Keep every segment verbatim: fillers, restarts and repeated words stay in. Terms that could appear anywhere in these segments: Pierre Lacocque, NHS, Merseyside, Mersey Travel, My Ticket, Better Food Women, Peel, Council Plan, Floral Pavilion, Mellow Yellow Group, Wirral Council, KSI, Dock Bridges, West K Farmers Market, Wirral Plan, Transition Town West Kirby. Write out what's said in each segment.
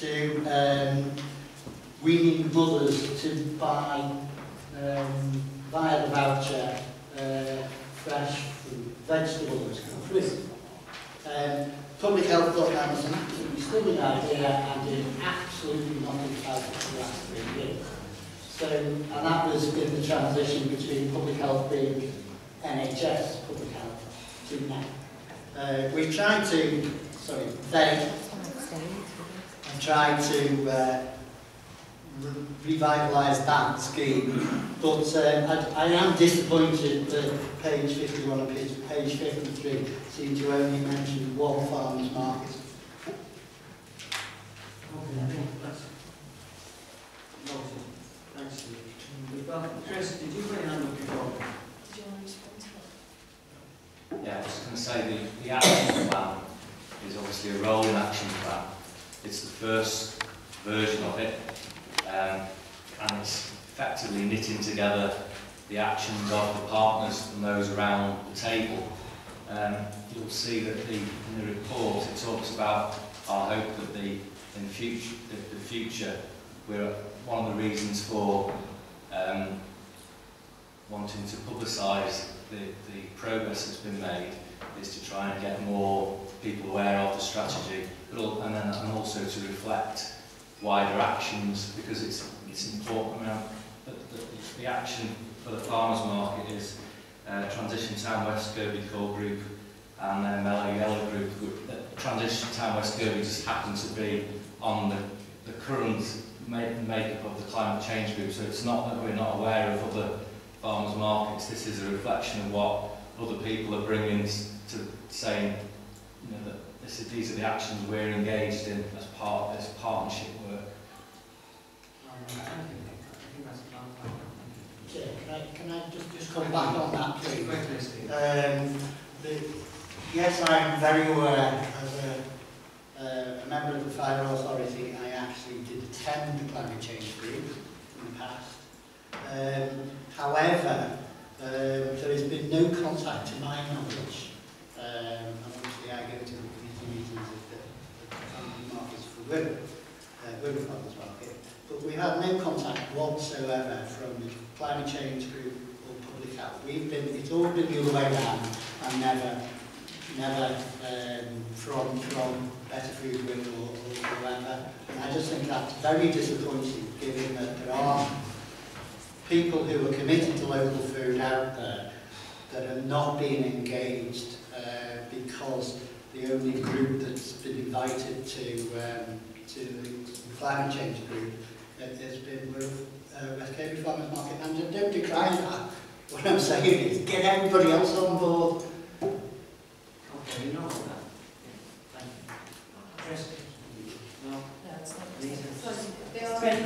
to um, weaning mothers to buy um, via the voucher uh, fresh food, vegetables and fruit. Um, Public Health thought that was an absolutely stunning idea and did absolutely nothing about it for the last three years. So, and that was in the transition between public health being N H S public health to now. Uh, we've tried to, sorry, they have tried to uh, re revitalise that scheme, but uh, I, I am disappointed that page fifty-one and page fifty-three seem to only mention one farmers market. Well, Chris, did you put your hand up before? Do you want to respond to that? Yeah, I was just going to say the, the action plan is obviously a rolling action plan. It's the first version of it, um, and it's effectively knitting together the actions of the partners and those around the table. Um, you'll see that the, in the report it talks about our hope that the in future, the, the future, we're one of the reasons for. Um, wanting to publicise the, the progress that's been made is to try and get more people aware of the strategy, but all, and then and also to reflect wider actions, because it's it's important. You know, the, the, the action for the farmers market is uh, Transition Town West Kirby Core Group and uh, Mellow Yellow Group. Group. Uh, Transition Town West Kirby just happened to be on the, the current make-up of the climate change group, so it's not that we're not aware of other farmers markets. This is a reflection of what other people are bringing to saying, you know, that this is, these are the actions we're engaged in as part of this partnership work. Yeah, can I, can I just, just come back on that, please? Um, the, yes, I'm very aware as a Uh, a member of the Fire Authority. I actually did attend the climate change group in the past. Um, however, um, there has been no contact to my knowledge. Um, and obviously I go to the community meetings of the, the farmers markets for women, uh, women farmers market, but we have no contact whatsoever from the climate change group or public health. We've been, it's all been the other way around, and never, never um, from, from Better Food Women or, or whoever. And I just think that's very disappointing, given that there are people who are committed to local food out there that are not being engaged uh, because the only group that's been invited to, um, to the climate change group has been with uh, West K Farmers Market. And don't decry that. What I'm saying is get everybody else on board. Okay, no.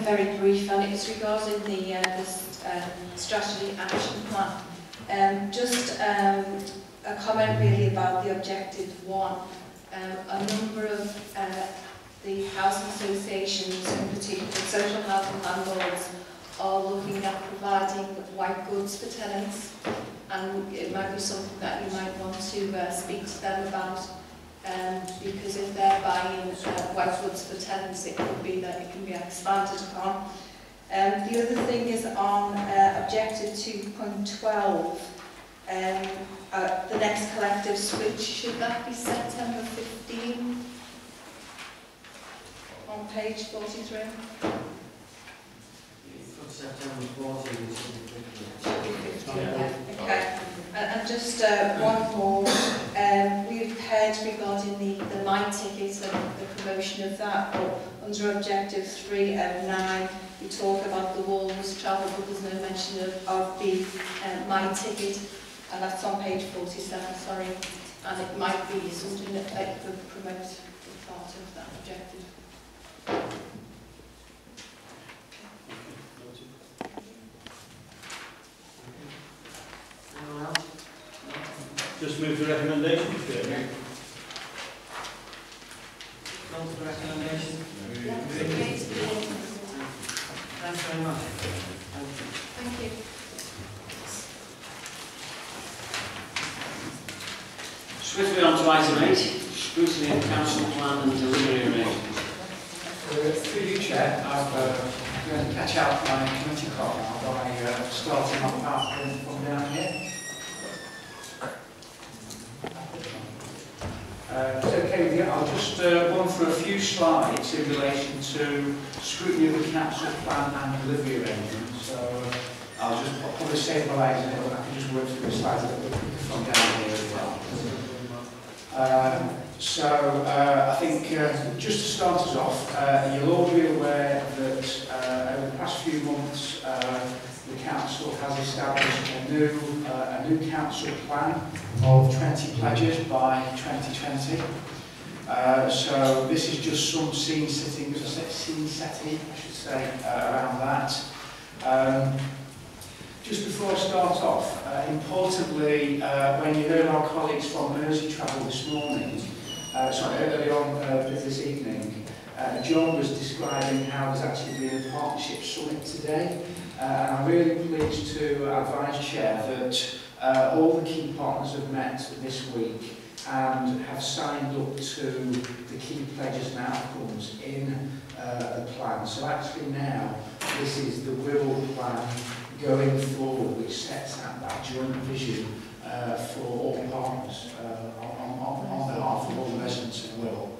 Very brief, and it's regarding the uh, this, um, strategy action plan. Um, just um, a comment really about the objective one. Um, a number of uh, the housing associations, in particular social housing landlords, are looking at providing white goods for tenants, and it might be something that you might want to uh, speak to them about. Um, because if they're buying uh, white goods for tenants, it could be that it can be expanded upon. Um, the other thing is on uh, objective two point twelve, um, uh, the next collective switch, should that be September fifteenth on page forty-three? Okay. And just uh, one more. Um, we've heard regarding the, the My Ticket and the promotion of that, but under Objective three oh nine, we talk about the walls, travel, but there's no mention of, of the um, My Ticket, and that's on page forty-seven, sorry. And it might be something that they could promote as part of that objective. Just move to recommendations here. Yeah. Go to the recommendation. Yeah. Thanks very much. Thank you. Swiftly on to item eight, scrutiny of council plan and delivery arrangements. then I'm going to catch out my committee call now by uh, starting on path and from down here. Uh, okay, yeah, I'll just uh, run through a few slides in relation to scrutiny of the council plan and delivery arrangements. So uh, I'll just I'll probably save my legs and I can just work through the slides a little bit from down here as well. Um, so uh, I think uh, just to start us off, uh, you'll all be aware that uh, over the past few months uh, the council has established a new uh, a new council plan of twenty pledges by twenty twenty. Uh, so this is just some scene setting, scene setting, I should say, uh, around that. Um, just before I start off, uh, importantly, uh, when you heard our colleagues from Mersey Travel this morning, uh, sorry, early on uh, this evening, uh, John was describing how there's actually been a partnership summit today. Uh, and I'm really pleased to advise Chair that uh, all the key partners have met this week and have signed up to the key pledges and outcomes in uh, the plan. So actually now, this is the Wirral Plan going forward, which sets out that joint vision uh, for all partners uh, on, on, on behalf of all the residents of Wirral.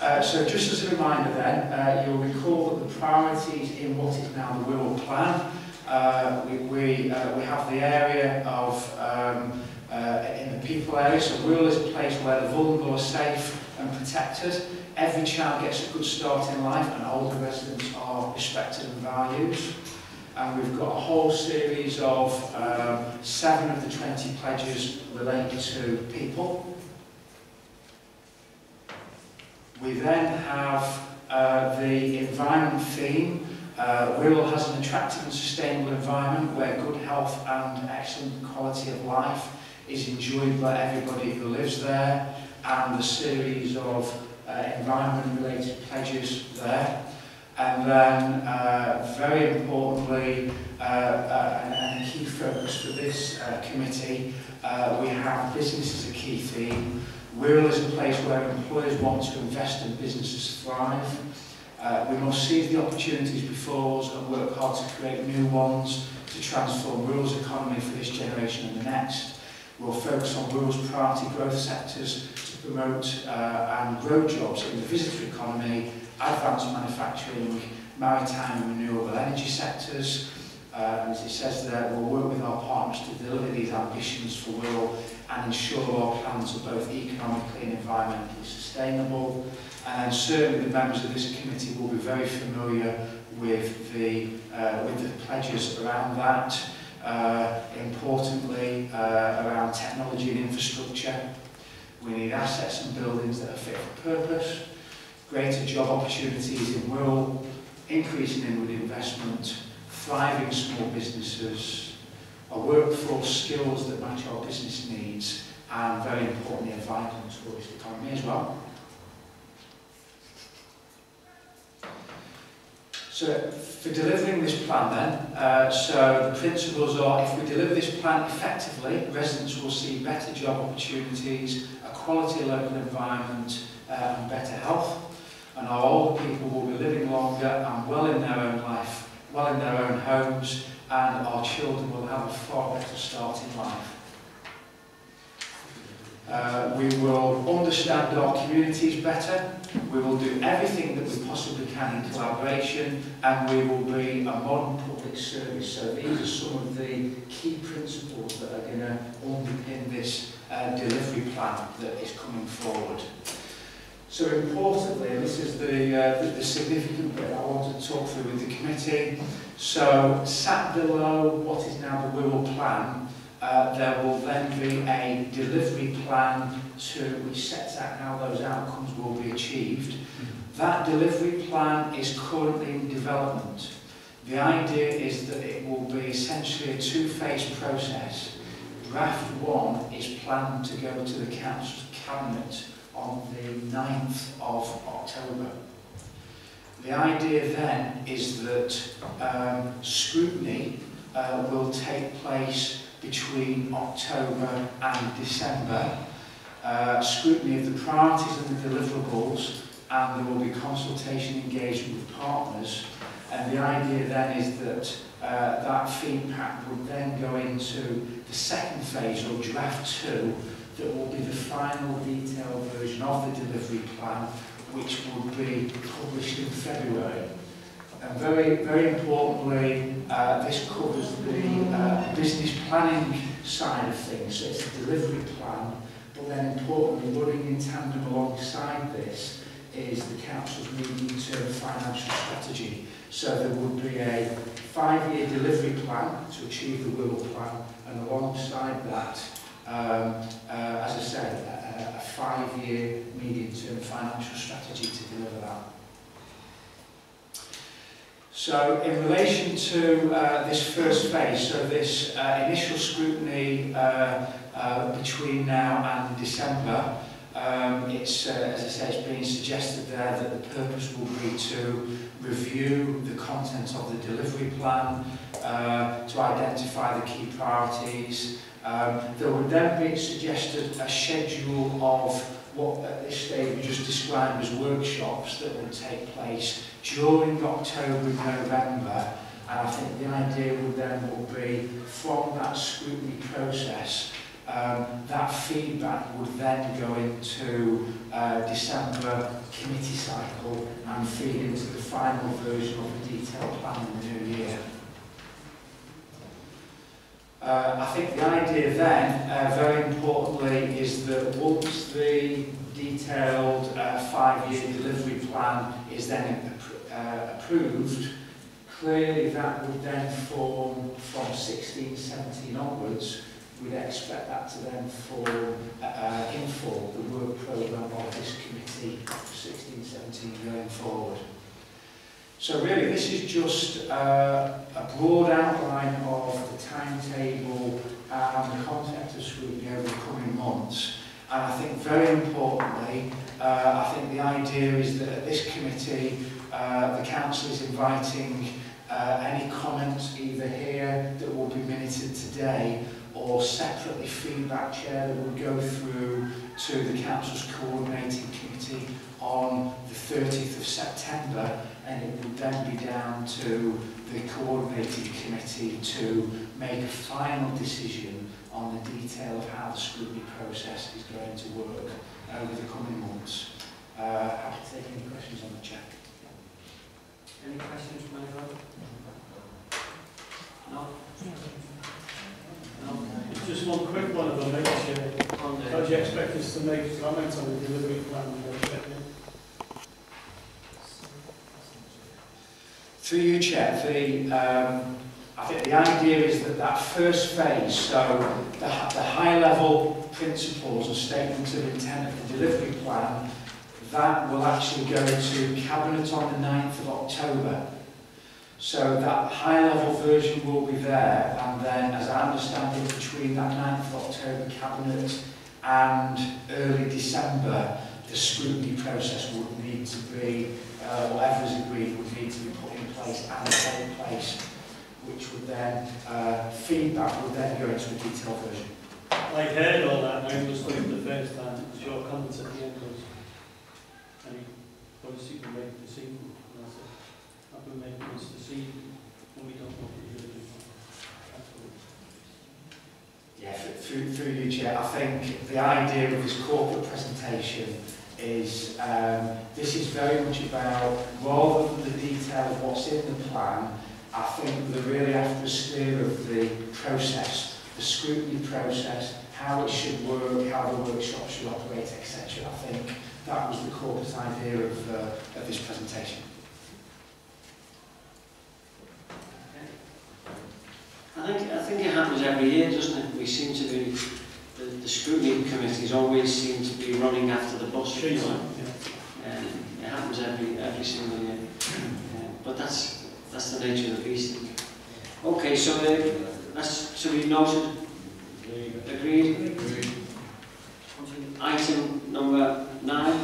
Uh, so just as a reminder then, uh, you'll recall that the priorities in what is now the Wirral Plan, uh, we, we, uh, we have the area of, um, uh, in the people area, so Wirral is a place where the vulnerable are safe and protected, every child gets a good start in life and older residents are respected and valued. And we've got a whole series of um, seven of the twenty pledges related to people. We then have uh, the environment theme. Uh, Wirral has an attractive and sustainable environment where good health and excellent quality of life is enjoyed by everybody who lives there, and a series of uh, environment-related pledges there. And then, uh, very importantly, uh, uh, and a key focus for this uh, committee, uh, we have business as a key theme. Wirral is a place where employers want to invest and businesses thrive. Uh, we must seize the opportunities before us and work hard to create new ones to transform Wirral's economy for this generation and the next. We'll focus on Wirral's priority growth sectors to promote uh, and grow jobs in the visitor economy, advanced manufacturing, maritime and renewable energy sectors. Uh, as it says there, we'll work with our partners to deliver these ambitions for Wirral and ensure our plans are both economically and environmentally sustainable. And certainly the members of this committee will be very familiar with the, uh, with the pledges around that. Uh, importantly, uh, around technology and infrastructure. We need assets and buildings that are fit for purpose, greater job opportunities in Wirral, increasing inward investment, thriving small businesses, a workforce skills that match our business needs, and very importantly, a vibrant tourist economy as well. So, for delivering this plan then, uh, so the principles are, if we deliver this plan effectively, residents will see better job opportunities, a quality local environment, uh, and better health, and our older people will be living longer and well in their own life, well in their own homes, and our children will have a far better start in life. Uh, we will understand our communities better, we will do everything that we possibly can in collaboration, and we will be a modern public service. So these are some of the key principles that are going to underpin this uh, delivery plan that is coming forward. So importantly, and this is the, uh, the, the significant bit I wanted to talk through with the committee, so sat below what is now the Wirral Plan, uh, there will then be a delivery plan to, which sets out how those outcomes will be achieved. Mm-hmm. That delivery plan is currently in development. The idea is that it will be essentially a two-phase process. Draft one is planned to go to the Council Cabinet on the ninth of October. The idea then is that um, scrutiny uh, will take place between October and December. Uh, scrutiny of the priorities and the deliverables, and there will be consultation engagement with partners, and the idea then is that uh, that feedback would then go into the second phase, or draft two, that will be the final detailed version of the delivery plan, which will be published in February. And very, very importantly, uh, this covers the uh, business planning side of things, so it's the delivery plan, but then importantly, running in tandem alongside this is the council's medium-term financial strategy. So there would be a five-year delivery plan to achieve the Wirral Plan, and alongside that, um, uh, as I said, a, a five-year medium-term financial strategy to deliver that. So in relation to uh, this first phase, so this uh, initial scrutiny uh, uh, between now and December, um, it's, uh, as I say, it's been suggested there that the purpose will be to review the content of the delivery plan, uh, to identify the key priorities. Um, there would then be suggested a schedule of what at this stage we just described as workshops that would take place during October and November, and I think the idea would then would be from that scrutiny process, um, that feedback would then go into uh, December committee cycle and feed into the final version of the detailed plan in the new year. Uh, I think the idea then, uh, very importantly, is that once the detailed uh, five-year delivery plan is then appro uh, approved, clearly that would then form from sixteen, seventeen onwards, we'd expect that to then form, uh, inform the work programme of this committee, sixteen, seventeen going forward. So really, this is just uh, a broad outline of the timetable and the concept of scrutiny over the coming months. And I think very importantly, uh, I think the idea is that at this committee, uh, the council is inviting uh, any comments either here that will be minuted today, or separately feedback chair that will go through to the council's coordinating committee on the thirtieth of September, and it will then be down to the coordinating committee to make a final decision on the detail of how the scrutiny process is going to work over the coming months. Uh, happy to take any questions on the chat. Any questions from anyone? No? No? Just one quick one of the lecture. How do you expect us to make comments on the delivery plan? Through you, Chair, the, um, I think the idea is that that first phase, so the, the high-level principles and statements of intent of the delivery plan, that will actually go to Cabinet on the ninth of October. So that high-level version will be there, and then, as I understand it, between that ninth of October Cabinet and early December, the scrutiny process would need to be, uh, whatever is agreed, would need to be put in place and take place, which would then, uh, feedback would then go into a detailed version. I heard all that, and I understood it the first time. It was your comments at the end was, I mean, obviously you can make a decision, and that's it. I've been making this decision, and we don't know what we're going to do. That's all. Yeah, through, through you, Chair, I think the idea of this corporate presentation is um, this is very much about, rather than the detail of what's in the plan, I think we're really after the steer of the process, the scrutiny process, how it should work, how the workshop should operate, et cetera. I think that was the corporate idea of, uh, of this presentation. I think, I think it happens every year, doesn't it? We seem to be... The, the scrutiny committees always seem to be running after the bus. Sure, you know? Yeah. Um, it happens every every single year. Uh, but that's that's the nature of the beast. Okay, so uh, that's so we noted, agreed. Item number nine: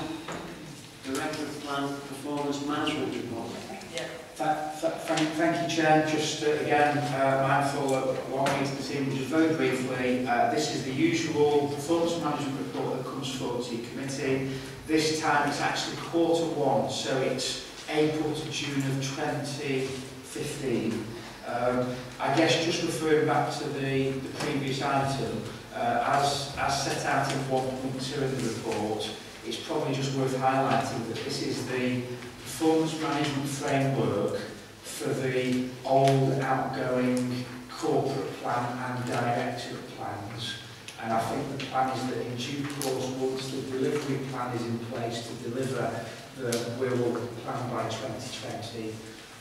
Director of Plan Performance Management Report. Yeah. Thank, thank you, Chair. Just uh, again, uh, mindful of one meeting this evening, just very briefly. Uh, this is the usual performance management report that comes forward to the committee. This time it's actually quarter one, so it's April to June of twenty fifteen. Um, I guess just referring back to the, the previous item, uh, as, as set out in one point two of the report, it's probably just worth highlighting that this is the performance management framework for the old outgoing corporate plan and directorate plans. And I think the plan is that in due course, once the delivery plan is in place to deliver the Wirral Plan by twenty twenty,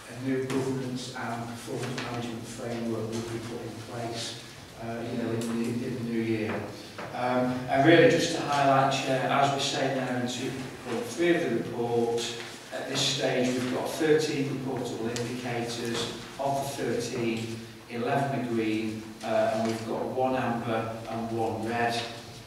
a new governance and performance management framework will be put in place uh, you know, in, the, in the new year. Um, and really just to highlight, uh, as we say now in two point three of the report, at this stage we've got thirteen reportable indicators. Of the thirteen, eleven are green, uh, and we've got one amber and one red.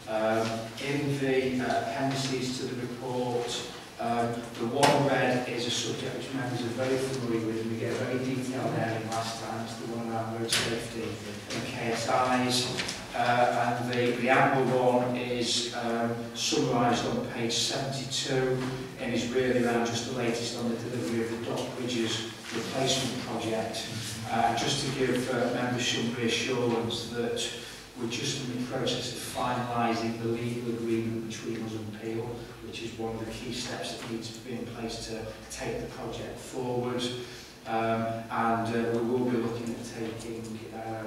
Um, in the uh, appendices to the report, um, the one red is a subject which members are very familiar with, and we get very detailed there in last time's the one around road safety and K S Is. Uh, and the, the amber one is um, summarised on page seventy-two and is really around just the latest on the delivery of the Dock Bridges replacement project. Uh, just to give uh, members some reassurance that we're just in the process of finalising the legal agreement between us and Peel, which is one of the key steps that needs to be in place to take the project forward. Um, and uh, we will be looking at taking uh,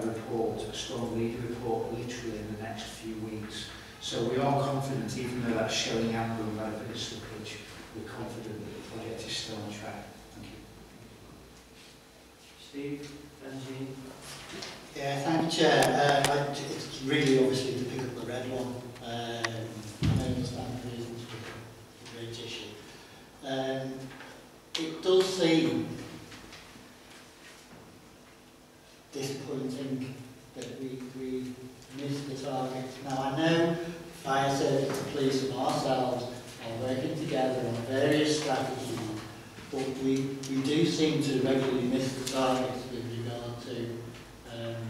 a report, a strong leader report, literally in the next few weeks. So we are confident, even though that's showing amber and red bit of slippage, we're confident that the project is still on track. Thank you. Steve, Benji. Yeah, thank you, Chair. Uh, I, it's really obviously to pick up the red one. Um, I understand the reasons for the great issue. Um, it does seem disappointing that we, we missed the target. Now I know fire service, police and ourselves are working together on various strategies, but we, we do seem to regularly miss the targets with regard to um,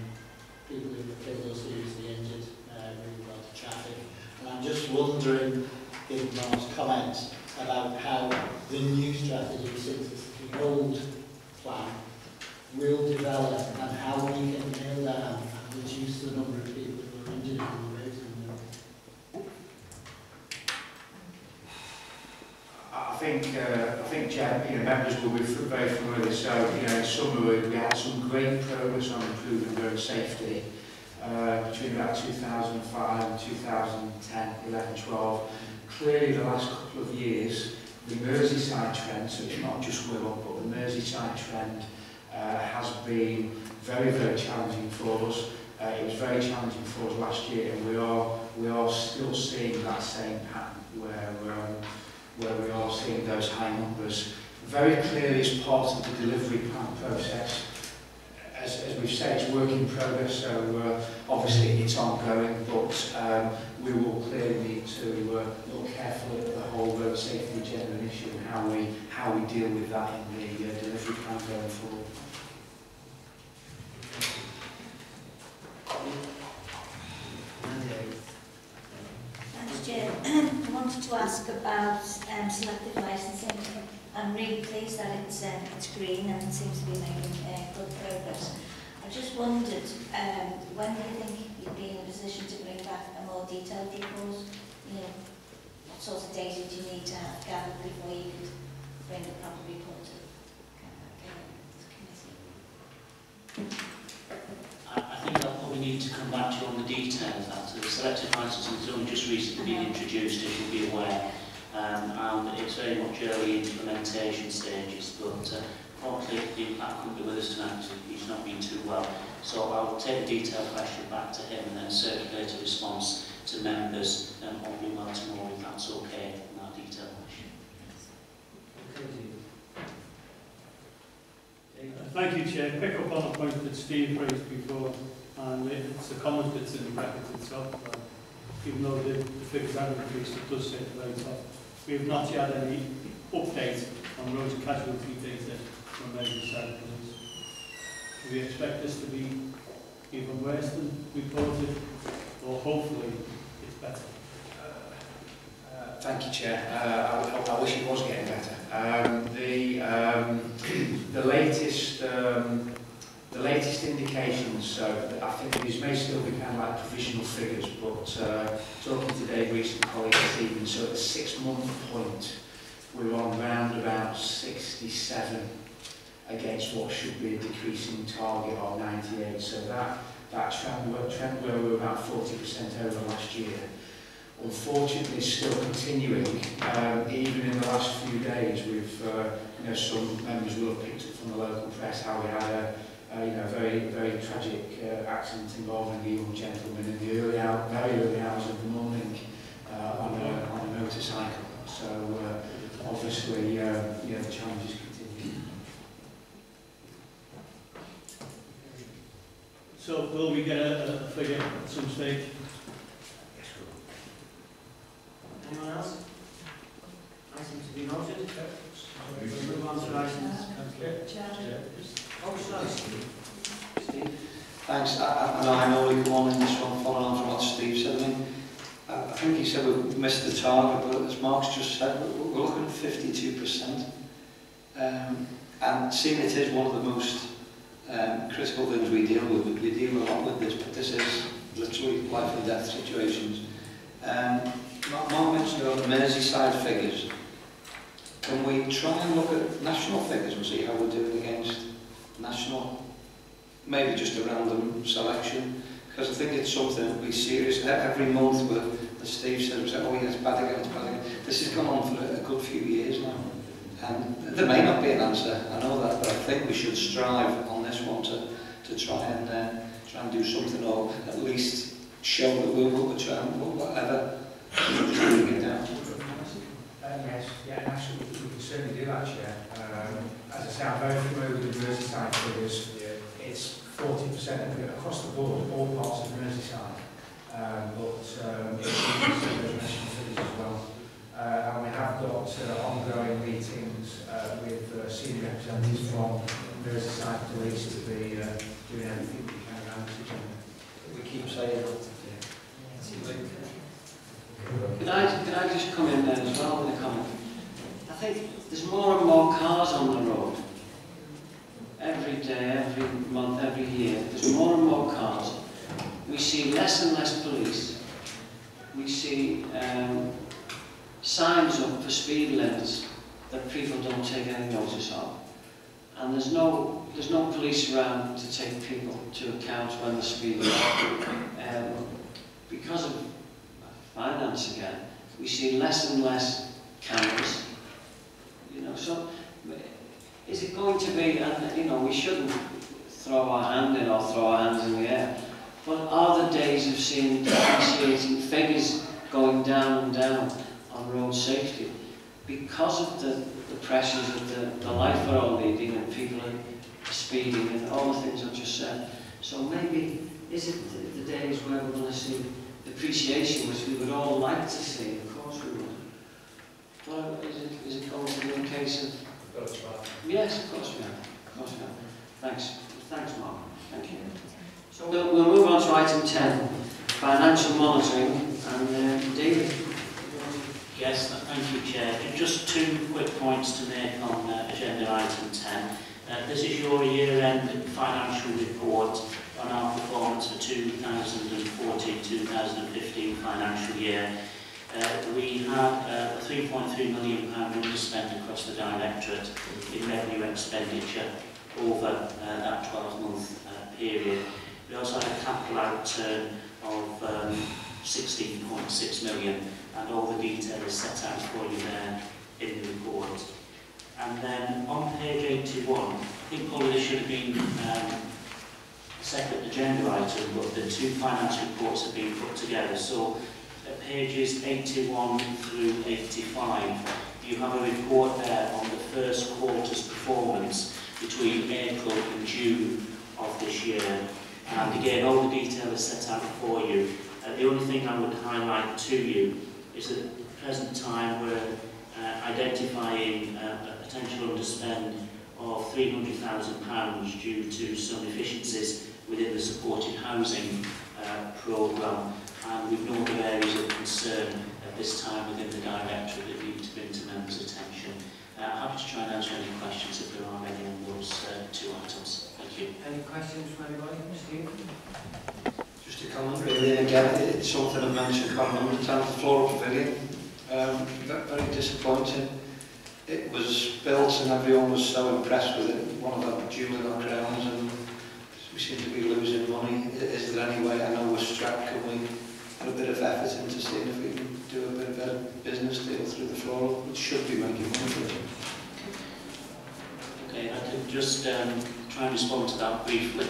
people who are killed or seriously injured uh, with regard to traffic. And I'm just wondering, given Mark's comments, about how the new strategy, since it's the old plan, will develop and how we can nail that and reduce the number of people who are injured on the roads. I think, uh, I think, Jack, you know, members will be very familiar. So, you know, in summary, we had some great progress on improving road safety uh, between about two thousand five and two thousand ten, eleven, twelve. Clearly, the last couple of years, the Merseyside trend, so it's not just Wirral, but the Merseyside trend. Uh, has been very, very challenging for us. Uh, it was very challenging for us last year, and we are we are still seeing that same pattern where um, where we are seeing those high numbers. Very clearly, as part of the delivery plan process, as, as we've said, it's work in progress. So uh, obviously, it's ongoing, but um, we will clearly need to uh, look carefully at the whole road safety agenda issue and how we how we deal with that in the uh, delivery plan going forward. Thanks, Jim. I wanted to ask about um, selective licensing. I'm really pleased that it's, uh, it's green and it seems to be making uh, good progress. I just wondered, um, when do you think you'd be in a position to bring back a more detailed report? You know, what sort of data do you need to have gathered before you could bring a proper report to the committee? I think I'll probably need to come back to you on the details of that. So the selective licensing has only just recently been introduced, as you'll be aware, um, and it's very much early implementation stages, but uh, probably the impact couldn't be with us tonight, he's not been too well. So I'll take the detailed question back to him and then circulate a response to members, and probably well tomorrow if that's okay on that detailed question. Okay. Thank you, Chair. Pick up on the point that Steve raised before, and it's a comment that's in the record itself. But even though the, the figures haven't increased, it does say the rates off. We have not yet had any update on roads casualty data from major cyclones. We expect this to be even worse than reported, or hopefully it's better. Uh, uh, thank you, Chair. Uh, I, I wish it was getting better. Um, the um, the latest um, the latest indications. So I think these may still be kind of like provisional figures, but uh, talking today recent colleagues this evening. So at the six-month point, we're on round about sixty-seven. Against what should be a decreasing target of ninety-eight, so that, that trend, trend where we were about forty percent over last year, unfortunately is still continuing. Um, even in the last few days, we've, uh, you know, some members will have picked up from the local press how we had a, a you know, very, very tragic uh, accident involving a young gentleman in the early hour, very early hours of the morning uh, on, a, on a motorcycle. So uh, obviously, um, you know, the challenges. So will we get a, a figure at some stage? Yes, we will. Anyone else? Items to be noted. Yep. We'll move on to items. Thanks. I, I, I know we come on in this one, following on from what Steve said. I mean, I, I think he said we've missed the target, but as Mark's just said, we're looking at fifty-two percent. Um, and seeing it is one of the most Um, critical things we deal with, we deal a lot with this, but this is literally life and death situations. Um, Mark mentioned about the Merseyside figures. Can we try and look at national figures and see how we're doing against national? Maybe just a random selection, because I think it's something that we serious every month. Where, as Steve said, we say, "Oh yeah, it's bad again, it's bad again." This has gone on for a good few years now, and there may not be an answer. I know that, but I think we should strive on this one to, to try and uh, try and do something, or at least show that we're we'll trying to whatever. Um, yes, yeah, actually we can certainly do that, Chair. Um, as I say, I'm very familiar with the Merseyside figures. Yeah. It's forty percent across the board, all parts of Merseyside, um, but um, it's national figures as well. Uh, and we have got uh, ongoing meetings uh, with uh, senior representatives from Merseyside Police to be uh, doing everything we can around it. We keep saying that. Yeah. Could I, could I just come in there as well with a comment? I think there's more and more cars on the road. Every day, every month, every year, there's more and more cars. We see less and less police. We see Um, signs up for speed limits that people don't take any notice of, and there's no there's no police around to take people to account when they're speeding. Um, because of finance again, we see less and less cameras. You know, so is it going to be? And you know, we shouldn't throw our hand in or throw our hands in the air. But are the days of seeing depreciating figures going down and down on road safety because of the, the pressures of the, the life we're all leading, and people are speeding and all the things I've just said? So maybe is it the, the days where we're going to see depreciation, which we would all like to see, of course we would. But is it, is it going to be a case of... Yes, of course we are. Of course we are. Thanks. Thanks, Mark. Thank you. So we'll, we'll move on to item ten, financial monitoring, and uh, David. Yes, thank you, Chair. Just two quick points to make on uh, agenda item ten. Uh, this is your year-end financial report on our performance for two thousand fourteen two thousand fifteen financial year. Uh, we had a three point three million pounds underspend across the Directorate in revenue expenditure over uh, that twelve-month uh, period. We also had a capital outturn of um, sixteen point six million pounds, and all the detail is set out for you there in the report. And then on page eighty-one, I think probably this should have been um, a separate agenda item, but the two finance reports have been put together. So at pages eighty-one through eighty-five, you have a report there on the first quarter's performance between April and June of this year. And again, all the detail is set out for you. Uh, the only thing I would highlight to you is that at the present time we're uh, identifying uh, a potential underspend of three hundred thousand pounds due to some efficiencies within the supported housing uh, programme, and we've no other areas of concern at this time within the directorate that need to bring to members' attention. Uh, happy to try and answer any questions if there are any on those uh, two items. Thank you. Any questions from anybody? Just a comment really, again, it's something I've mentioned quite a number of times, the Floral Pavilion. Um, very disappointing. It was built and everyone was so impressed with it, one of the jewel in our crowns, and we seem to be losing money. Is there any way, I know we're strapped, can we put a bit of effort into seeing if we can do a bit of better business deal through the floral, which should be making money for it? Okay, I can just um, try and respond to that briefly.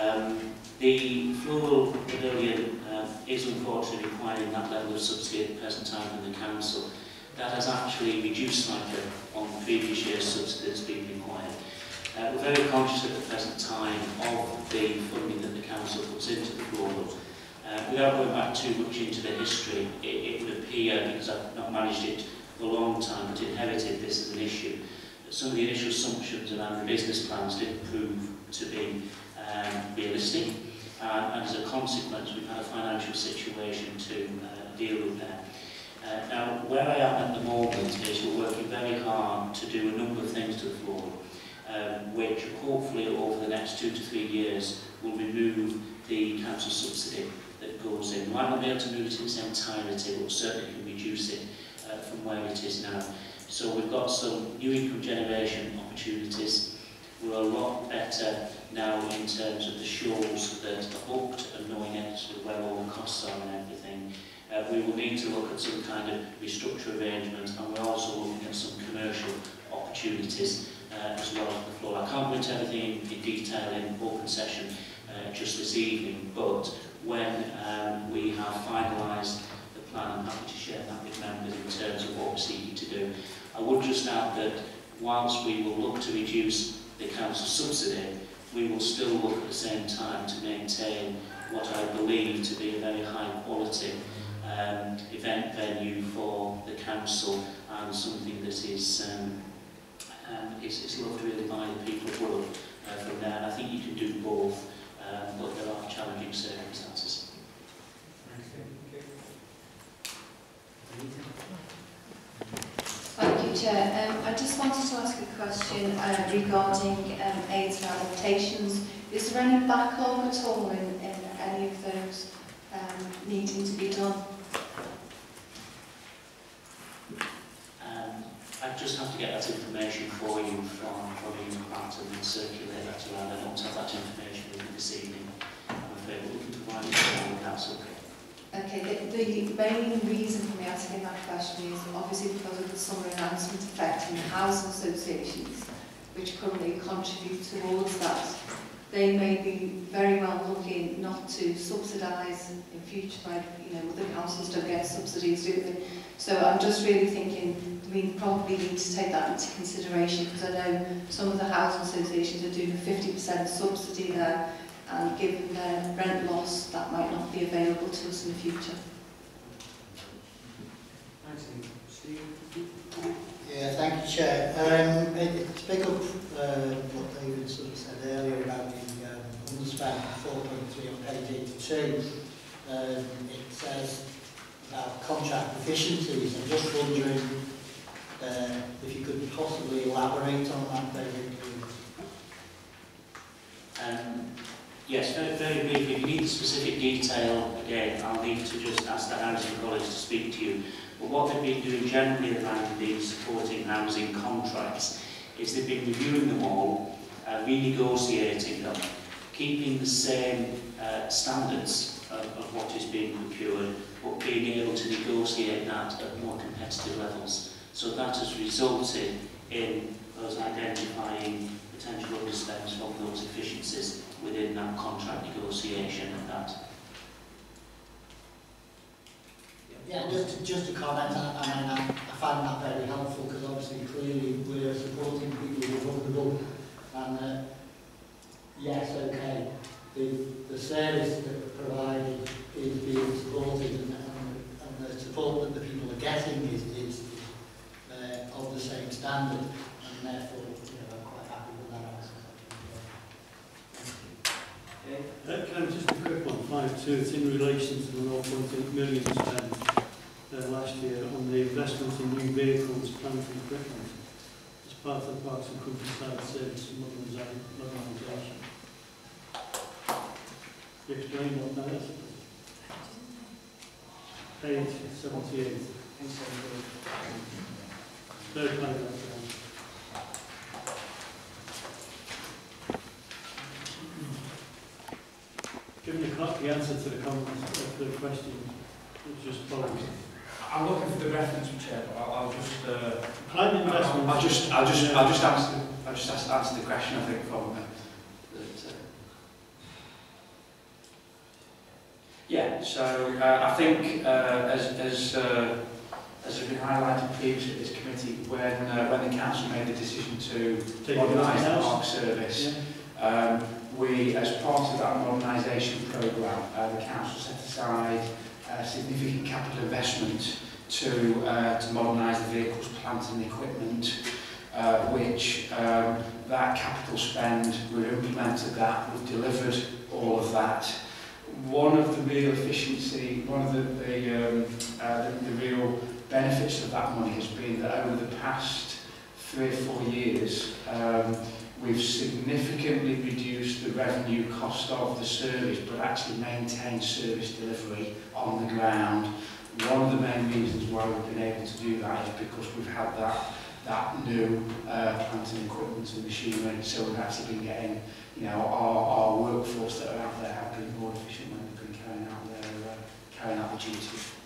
Um, the Floral Pavilion uh, is unfortunately requiring that level of subsidy at the present time in the council. That has actually reduced slightly on the previous year's subsidy that's been required. Uh, we're very conscious at the present time of the funding that the council puts into the floral. Uh, without going back too much into the history, it, it would appear, because I've not managed it for a long time, but inherited this as an issue, that some of the initial assumptions around the business plans didn't prove to be um, realistic, uh, and as a consequence we've had a financial situation to uh, deal with that. Uh, now, where I am at the moment is we're working very hard to do a number of things to the floor, um, which hopefully over the next two to three years will remove the council subsidy that goes in. We might not be able to move it in its entirety, but certainly can reduce it uh, from where it is now. So we've got some new income generation opportunities. We're a lot better now in terms of the shows that are booked and knowing actually where all the costs are and everything. Uh, we will need to look at some kind of restructure arrangement, and we're also looking at some commercial opportunities uh, as well on the floor. I can't go into everything in, in detail in open session uh, just this evening, but when um, we have finalised the plan, I'm happy to share that with members in terms of what we're seeking to do. I would just add that whilst we will look to reduce the council subsidy, we will still look at the same time to maintain what I believe to be a very high quality Um, event venue for the council, and something that is um, um, is, is loved really by the people of Wirral uh, from there. And I think you can do both, um, but there are challenging circumstances. Thank you, Chair. Um, I just wanted to ask a question uh, regarding um, aids and adaptations. Is there any backlog at all in, in any of those um, needing to be done? Um, I just have to get that information for you from probably Matt and circulate that around. I don't have that information with me this evening, I'm afraid, but we can provide it for the council. Okay, the, the main reason for me asking that question is obviously because of the summer announcement affecting the housing associations, which currently contribute towards that. They may be very well looking not to subsidise in future, like, you know, other councils don't get subsidies, do they? So I'm just really thinking we probably need to take that into consideration, because I know some of the housing associations are doing a fifty percent subsidy there, and given their rent loss, that might not be available to us in the future. Yeah, thank you, Chair. Um, to pick up uh, what David sort of said earlier about the um, underspend four point three on page eighty-two, um, it says about contract efficiencies. I'm just wondering uh, if you could possibly elaborate on that, David. Um, yes, very, very briefly. If you need specific detail, again, I'll need to just ask the Housing College to speak to you. But what they've been doing generally around the supporting housing contracts is they've been reviewing them all, uh, renegotiating them, keeping the same uh, standards of, of what is being procured, but being able to negotiate that at more competitive levels. So that has resulted in us identifying potential underspends from those efficiencies within that contract negotiation and that. Yeah, just, just a comment, I, I, mean, I, I find that very helpful, because obviously clearly we're supporting people who are vulnerable, and uh, yes, okay, the, the service that we're providing is being supported, and, and the support that the people are getting is, is uh, of the same standard, and and therefore, you know, I'm quite happy with that answer. Thank you. Okay. Uh, can I just a quick one, five two. It's in relation to the zero point eight million spent uh, last year on the investment in new vehicles, plant and equipment as part of the Parks and Countryside Service and Modernisation. Can you explain what that is? Page seventy-eight. Third paragraph. Given the clock, the answer to the comments of the question is just following. I'm looking for the reference, Chair, but I'll, I'll just. Uh, Plan investment. I'll just, I'll just, I'll just answer. I'll just ask, answer the question. I think from. Uh, that, uh, yeah. So uh, I think uh, as as. Uh, As has been highlighted previously at this committee, when, uh, when the council made the decision to modernise the park service, yeah. um, we, as part of that modernisation programme, uh, the council set aside uh, significant capital investment to, uh, to modernise the vehicles, plant and equipment, uh, which um, that capital spend, we've implemented that, we've delivered all of that. One of the real efficiency, one of the, the, um, uh, the, the real benefits of that money has been that over the past three or four years um, we've significantly reduced the revenue cost of the service but actually maintained service delivery on the ground. One of the main reasons why we've been able to do that is because we've had that, that new uh, plant and equipment and machinery, so we've actually been getting, you know, our, our workforce that are out there have been more efficient when they've been carrying out, their, uh, carrying out the duties.